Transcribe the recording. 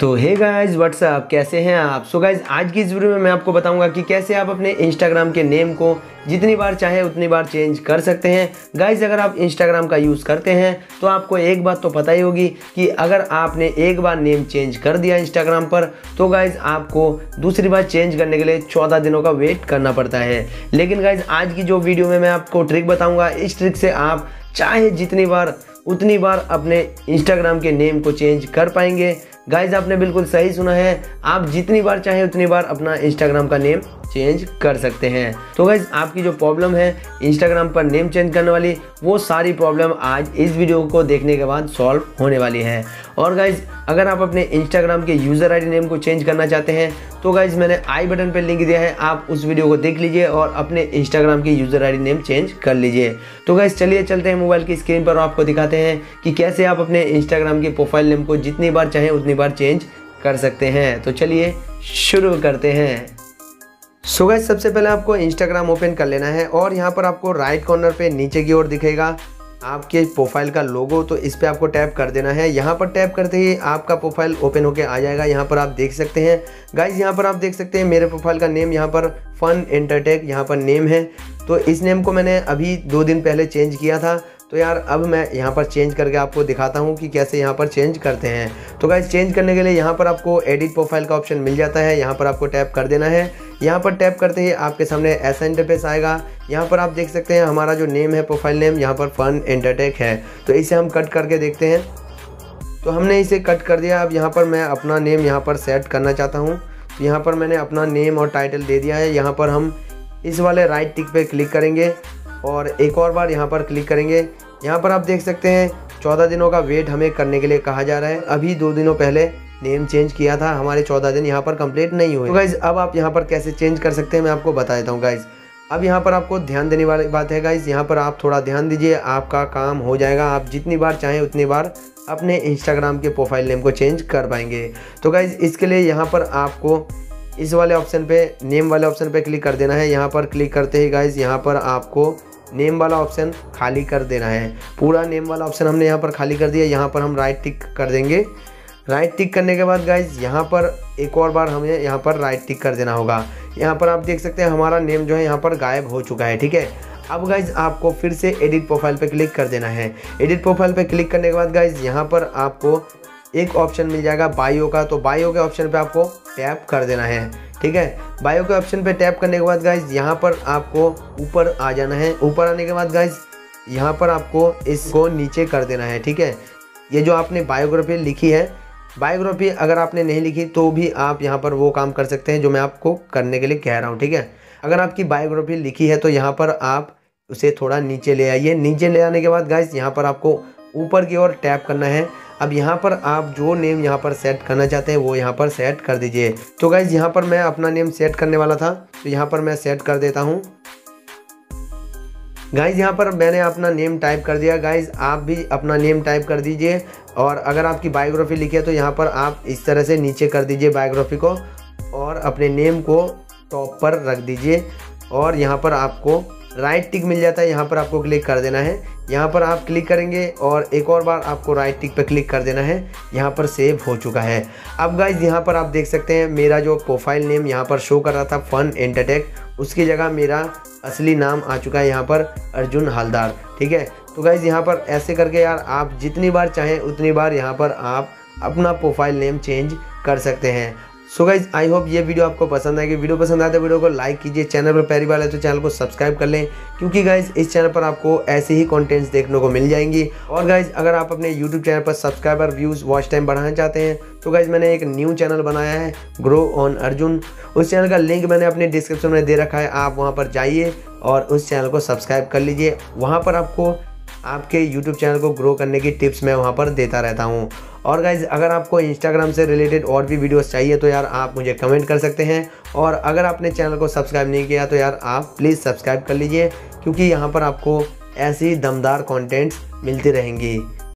तो hey guys what's up, कैसे हैं आप? सो गाइज आज की इस वीडियो में मैं आपको बताऊंगा कि कैसे आप अपने इंस्टाग्राम के नेम को जितनी बार चाहे उतनी बार चेंज कर सकते हैं। गाइज अगर आप इंस्टाग्राम का यूज़ करते हैं तो आपको एक बात तो पता ही होगी कि अगर आपने एक बार नेम चेंज कर दिया इंस्टाग्राम पर तो गाइज आपको दूसरी बार चेंज करने के लिए 14 दिनों का वेट करना पड़ता है। लेकिन गाइज आज की जो वीडियो में मैं आपको ट्रिक बताऊँगा, इस ट्रिक से आप चाहे जितनी बार उतनी बार अपने इंस्टाग्राम के नेम को चेंज कर पाएंगे। गाइज आपने बिल्कुल सही सुना है, आप जितनी बार चाहे उतनी बार अपना इंस्टाग्राम का नेम चेंज कर सकते हैं। तो गाइज आपकी जो प्रॉब्लम है इंस्टाग्राम पर नेम चेंज करने वाली, वो सारी प्रॉब्लम आज इस वीडियो को देखने के बाद सॉल्व होने वाली है। और गाइज अगर आप अपने इंस्टाग्राम के यूज़र आईडी नेम को चेंज करना चाहते हैं तो गाइज मैंने आई बटन पर लिंक दिया है, आप उस वीडियो को देख लीजिए और अपने इंस्टाग्राम की यूज़र आईडी नेम चेंज कर लीजिए। तो गाइज चलिए चलते हैं मोबाइल की स्क्रीन पर, आपको दिखाते हैं कि कैसे आप अपने इंस्टाग्राम के प्रोफाइल नेम को जितनी बार चाहें उतनी बार चेंज कर सकते हैं। तो चलिए शुरू करते हैं। सो गाइस सबसे पहले आपको इंस्टाग्राम ओपन कर लेना है और यहाँ पर आपको राइट कॉर्नर पे नीचे की ओर दिखेगा आपके प्रोफाइल का लोगो, तो इस पर आपको टैप कर देना है। यहाँ पर टैप करते ही आपका प्रोफाइल ओपन होके आ जाएगा। यहाँ पर आप देख सकते हैं गाइज, यहाँ पर आप देख सकते हैं मेरे प्रोफाइल का नेम यहाँ पर फन एंटर टेक यहाँ पर नेम है। तो इस नेम को मैंने अभी 2 दिन पहले चेंज किया था, तो यार अब मैं यहाँ पर चेंज करके आपको दिखाता हूँ कि कैसे यहाँ पर चेंज करते हैं। तो गाइस चेंज करने के लिए यहाँ पर आपको एडिट प्रोफाइल का ऑप्शन मिल जाता है, यहाँ पर आपको टैप कर देना है। यहाँ पर टैप करते ही आपके सामने ऐसा इंटरफेस आएगा। यहाँ पर आप देख सकते हैं हमारा जो नेम है प्रोफाइल नेम यहाँ पर फन एंटर टेक है, तो इसे हम कट करके देखते हैं। तो हमने इसे कट कर दिया। अब यहाँ पर मैं अपना नेम यहाँ पर सेट करना चाहता हूँ, तो यहाँ पर मैंने अपना नेम और टाइटल दे दिया है। यहाँ पर हम इस वाले राइट टिक पर क्लिक करेंगे और एक और बार यहाँ पर क्लिक करेंगे। यहाँ पर आप देख सकते हैं 14 दिनों का वेट हमें करने के लिए कहा जा रहा है। अभी 2 दिनों पहले नेम चेंज किया था, हमारे 14 दिन यहाँ पर कंप्लीट नहीं हुए। तो गाइज़ अब आप यहाँ पर कैसे चेंज कर सकते हैं मैं आपको बता देता हूँ। गाइज़ अब यहाँ पर आपको ध्यान देने वाली बात है। गाइज़ यहाँ पर आप थोड़ा ध्यान दीजिए, आपका काम हो जाएगा। आप जितनी बार चाहें उतनी बार अपने इंस्टाग्राम के प्रोफाइल नेम को चेंज कर पाएंगे। तो गाइज़ इसके लिए यहाँ पर आपको इस वाले ऑप्शन पे, नेम वाले ऑप्शन पे क्लिक कर देना है। यहाँ पर क्लिक करते ही गाइज़ यहाँ पर आपको नेम वाला ऑप्शन खाली कर देना है। पूरा नेम वाला ऑप्शन हमने यहाँ पर खाली कर दिया। यहाँ पर हम राइट टिक कर देंगे। राइट टिक करने के बाद गाइज़ यहाँ पर एक और बार हमें यहाँ पर राइट टिक कर देना होगा। यहाँ पर आप देख सकते हैं हमारा नेम जो है यहाँ पर गायब हो चुका है। ठीक है, अब गाइज़ आपको फिर से एडिट प्रोफाइल पर क्लिक कर देना है। एडिट प्रोफाइल पर क्लिक करने के बाद गाइज़ यहाँ पर आपको एक ऑप्शन मिल जाएगा बायो का, तो बायो के ऑप्शन पे आपको टैप कर देना है। ठीक है, बायो के ऑप्शन पे टैप करने के बाद गाइज यहाँ पर आपको ऊपर आ जाना है। ऊपर आने के बाद गाइज यहाँ पर आपको इसको नीचे कर देना है। ठीक है, ये जो आपने बायोग्राफी लिखी है, बायोग्राफी अगर आपने नहीं लिखी तो भी आप यहाँ पर वो काम कर सकते हैं जो मैं आपको करने के लिए कह रहा हूँ। ठीक है, अगर आपकी बायोग्राफी लिखी है तो यहाँ पर आप उसे थोड़ा नीचे ले आइए। नीचे ले आने के बाद गाइज यहाँ पर आपको ऊपर की ओर टैप करना है। अब यहाँ पर आप जो नेम यहाँ पर सेट करना चाहते हैं वो यहाँ पर सेट कर दीजिए। तो गाइज़ यहाँ पर मैं अपना नेम सेट करने वाला था, तो यहाँ पर मैं सेट कर देता हूँ। गाइज़ यहाँ पर मैंने अपना नेम टाइप कर दिया। गाइज़ आप भी अपना नेम टाइप कर दीजिए और अगर आपकी बायोग्राफी लिखी है तो यहाँ पर आप इस तरह से नीचे कर दीजिए बायोग्राफी को और अपने नेम को टॉप पर रख दीजिए। और यहाँ पर आपको राइट टिक मिल जाता है, यहाँ पर आपको क्लिक कर देना है। यहाँ पर आप क्लिक करेंगे और एक और बार आपको राइट टिक पर क्लिक कर देना है। यहाँ पर सेव हो चुका है। अब गाइज यहाँ पर आप देख सकते हैं मेरा जो प्रोफाइल नेम यहाँ पर शो कर रहा था फन एंटर टेक, उसकी जगह मेरा असली नाम आ चुका है यहाँ पर अर्जुन हालदार। ठीक है, तो गाइज यहाँ पर ऐसे करके यार आप जितनी बार चाहें उतनी बार यहाँ पर आप अपना प्रोफाइल नेम चेंज कर सकते हैं। सो गाइज आई होप ये वीडियो आपको पसंद आएगी। वीडियो पसंद आए तो वीडियो को लाइक कीजिए। चैनल पर पहली बार है तो चैनल को सब्सक्राइब कर लें, क्योंकि गाइज इस चैनल पर आपको ऐसे ही कंटेंट्स देखने को मिल जाएंगी। और गाइज अगर आप अपने YouTube चैनल पर सब्सक्राइबर, व्यूज़, वॉच टाइम बढ़ाना चाहते हैं तो गाइज मैंने एक न्यू चैनल बनाया है ग्रो ऑन अर्जुन। उस चैनल का लिंक मैंने अपने डिस्क्रिप्शन में दे रखा है, आप वहाँ पर जाइए और उस चैनल को सब्सक्राइब कर लीजिए। वहाँ पर आपको आपके YouTube चैनल को ग्रो करने की टिप्स मैं वहाँ पर देता रहता हूँ। और गाइज़ अगर आपको Instagram से रिलेटेड और भी वीडियोस चाहिए तो यार आप मुझे कमेंट कर सकते हैं। और अगर आपने चैनल को सब्सक्राइब नहीं किया तो यार आप प्लीज़ सब्सक्राइब कर लीजिए, क्योंकि यहाँ पर आपको ऐसी दमदार कंटेंट्स मिलती रहेंगी।